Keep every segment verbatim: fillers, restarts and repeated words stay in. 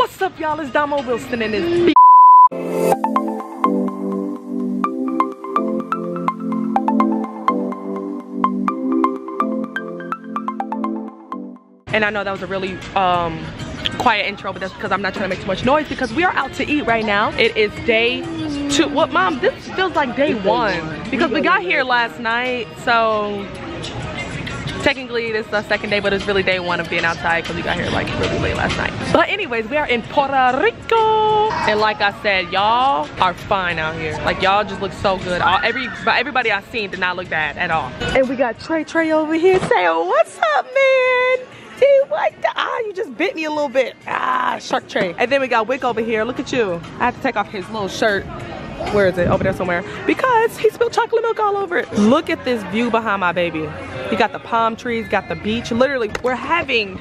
What's up, y'all? It's Domo Wilson and this b And I know that was a really um, quiet intro, but that's because I'm not trying to make too much noise because we are out to eat right now. It is day two. What, Mom? This feels like day one because we got here last night, so technically this is our second day, but it's really day one of being outside because we got here like really late last night. But anyways, we are in Puerto Rico, and like I said, y'all are fine out here. Like, y'all just look so good. All, every everybody I've seen did not look bad at all. And we got Trey Trey over here saying, "What's up, man? Dude, what the, ah, you just bit me a little bit. Ah, Shark Trey." And then we got Wick over here. Look at you. I have to take off his little shirt. Where is it? Over there somewhere. Because he spilled chocolate milk all over it. Look at this view behind my baby. You got the palm trees, got the beach. Literally, we're having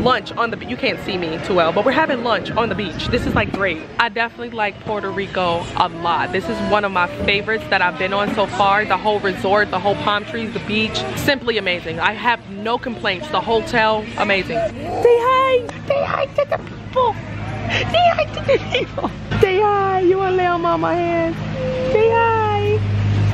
lunch on the beach. You can't see me too well, but we're having lunch on the beach. This is like great. I definitely like Puerto Rico a lot. This is one of my favorites that I've been on so far. The whole resort, the whole palm trees, the beach. Simply amazing. I have no complaints. The hotel, amazing. Say hi. Say hi to the people. Say hi to the people. Say hi. You want to lay on Mama's hand? Say hi.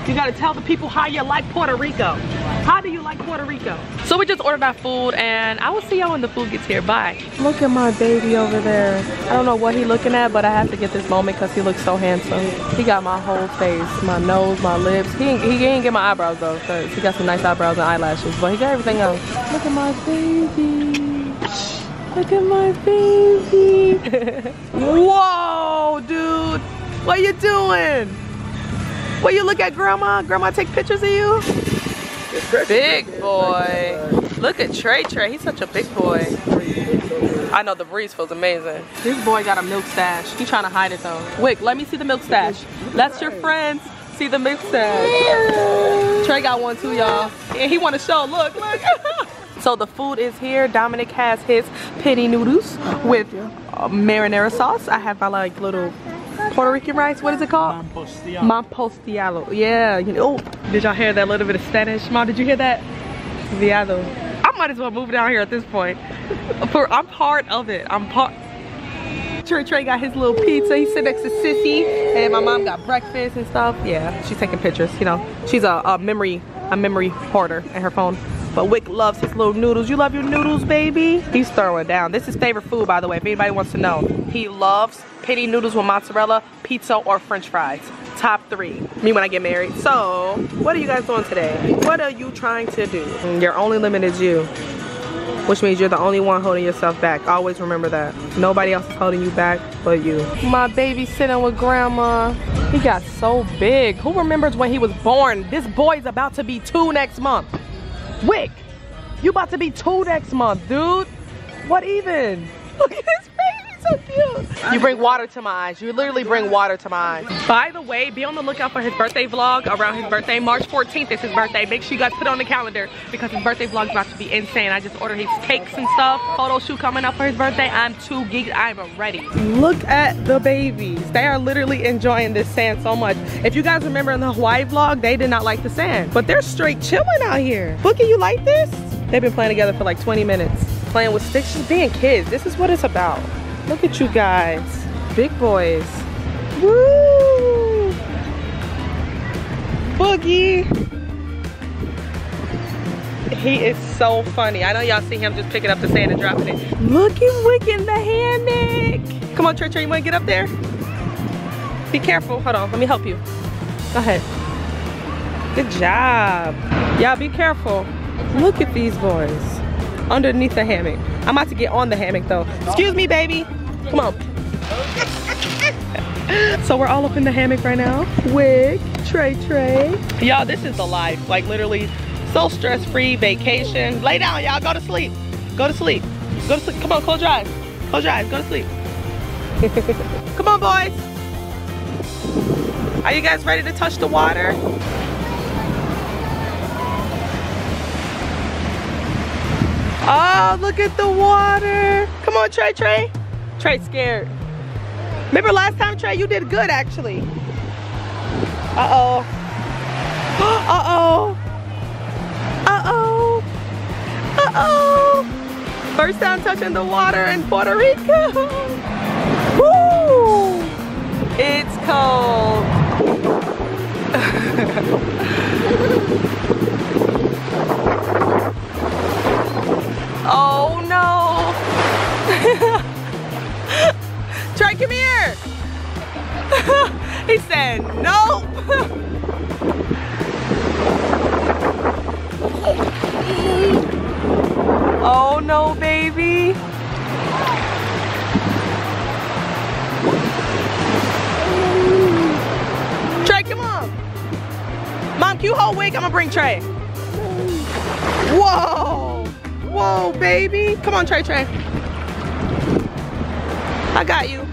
You got to tell the people how you like Puerto Rico. How do you like Puerto Rico? So we just ordered our food, and I will see y'all when the food gets here. Bye. Look at my baby over there. I don't know what he's looking at, but I have to get this moment because he looks so handsome. He got my whole face, my nose, my lips. He ain't, he ain't get my eyebrows, though, because he got some nice eyebrows and eyelashes, but he got everything else. Look at my baby. Look at my baby. Whoa, dude. What you doing? What, you look at grandma? Grandma take pictures of you? Big boy. Look at Trey Trey. He's such a big boy. I know the breeze feels amazing. This boy got a milk stash. He trying to hide it though. Wick, let me see the milk stash. Let your friends see the milk stash. Trey got one too, y'all. And he want to show. Look, look. So the food is here. Dominic has his penne noodles with uh, marinara sauce. I have my like little Puerto Rican rice. What is it called? Mampostialo. Mampostialo. Yeah. You know, oh, did y'all hear that little bit of Spanish? Mom, did you hear that? Viado. I might as well move down here at this point. For I'm part of it. I'm part. Trey Trey got his little pizza. He sit next to Sissy, and my mom got breakfast and stuff. Yeah, she's taking pictures. You know, she's a, a memory a memory hoarder in her phone. But Wick loves his little noodles. You love your noodles, baby? He's throwing down. This is his favorite food, by the way, if anybody wants to know. He loves penne noodles with mozzarella, pizza, or french fries. Top three. Me when I get married. So, what are you guys doing today? What are you trying to do? Your only limit is you. Which means you're the only one holding yourself back. Always remember that. Nobody else is holding you back but you. My baby sitting with grandma. He got so big. Who remembers when he was born? This boy's about to be two next month. Wick, you about to be two next month, dude. What even? Look at this baby, so cute. You bring water to my eyes. You literally bring water to my eyes. By the way, be on the lookout for his birthday vlog around his birthday. March fourteenth is his birthday. Make sure you guys put it on the calendar because his birthday vlog is about to be insane. I just ordered his cakes and stuff. Photo shoot coming up for his birthday. I'm too geeked. I'm ready. Look at the babies. They are literally enjoying this sand so much. If you guys remember in the Hawaii vlog, they did not like the sand, but they're straight chilling out here. Bookie, you like this? They've been playing together for like twenty minutes. Playing with sticks, just being kids. This is what it's about. Look at you guys. Big boys. Woo! Boogie! He is so funny. I know y'all see him just picking up the sand and dropping it. Look at Wick in the hammock. Come on, Trey Trey, you wanna get up there? Be careful. Hold on, let me help you. Go ahead. Good job. Y'all be careful. Look at these boys. Underneath the hammock. I'm about to get on the hammock though. Excuse me, baby. Come on. So we're all up in the hammock right now. Wick, Trey Trey. Y'all, this is the life. Like literally so stress-free, vacation. Lay down, y'all, go to sleep. Go to sleep. Go to sleep. Come on, close your eyes. Close your eyes, go to sleep. Come on, boys. Are you guys ready to touch the water? Oh, look at the water. Come on, Trey Trey. Trey's scared. Remember last time, Trey, you did good, actually. Uh-oh. Uh-oh. Uh-oh. Uh-oh. First time touching the water in Puerto Rico. tried, come here. He said, nope. Oh no, baby. Trey, come on. Mom, can you hold Wig? I'm gonna bring Trey. Whoa. Whoa, baby. Come on, Trey, Trey. I got you.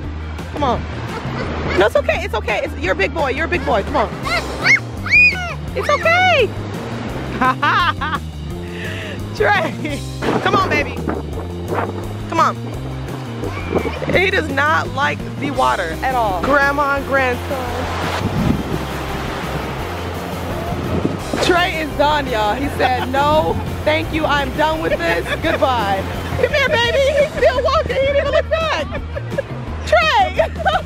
Come on. No, it's okay. It's okay. It's, you're a big boy. You're a big boy. Come on. It's okay. Trey. Come on, baby. Come on. He does not like the water at all. Grandma and grandson. Trey is done, y'all. He said, no, thank you. I'm done with this. Goodbye. Come here, baby. He's still walking. He didn't even look back. Trey.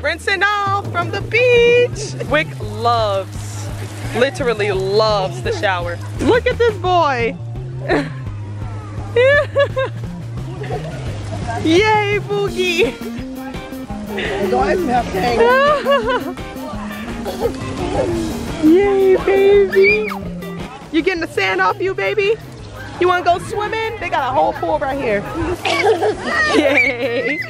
Rinsing off from the beach. Wick loves, literally loves the shower. Look at this boy. Yay, Boogie. Yay, baby. You getting the sand off you, baby? You wanna go swimming? They got a whole pool right here. Yay.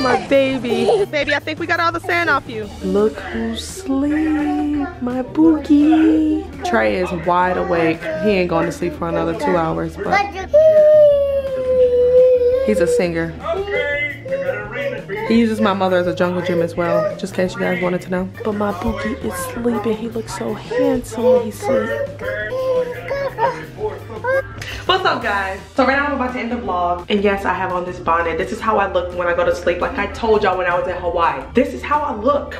My baby. Baby, I think we got all the sand off you. Look who's asleep, my Boogie. Trey is wide awake. He ain't going to sleep for another two hours, but he's a singer. He uses my mother as a jungle gym as well, just in case you guys wanted to know. But my Boogie is sleeping. He looks so handsome when he's asleep. What's up, guys? So right now I'm about to end the vlog, and yes, I have on this bonnet. This is how I look when I go to sleep. Like I told y'all when I was in Hawaii, this is how I look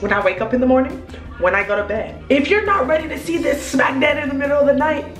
when I wake up in the morning, when I go to bed. If you're not ready to see this smack dead in the middle of the night,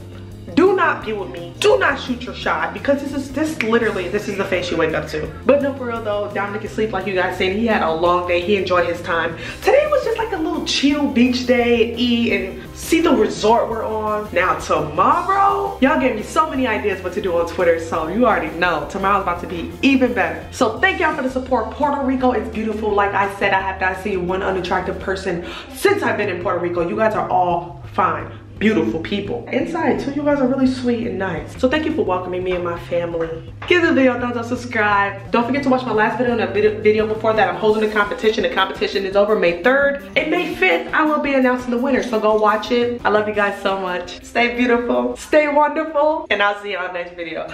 do not be with me. Do not shoot your shot, because this is this literally this is the face you wake up to. But no, for real though, Dominic can sleep like you guys said. He had a long day. He enjoyed his time. Today was just like a little chill beach day, eat and see the resort we're on. Now tomorrow, y'all gave me so many ideas what to do on Twitter, so you already know tomorrow's about to be even better. So thank y'all for the support. Puerto Rico is beautiful. Like I said, I have not seen one unattractive person since I've been in Puerto Rico. You guys are all fine, beautiful people. Inside too, you guys are really sweet and nice. So thank you for welcoming me and my family. Give the video a thumbs up, subscribe. Don't forget to watch my last video and a video before that. I'm holding a competition. The competition is over May third. And May fifth, I will be announcing the winner. So go watch it. I love you guys so much. Stay beautiful, stay wonderful, and I'll see you on the next video.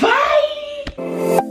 Bye!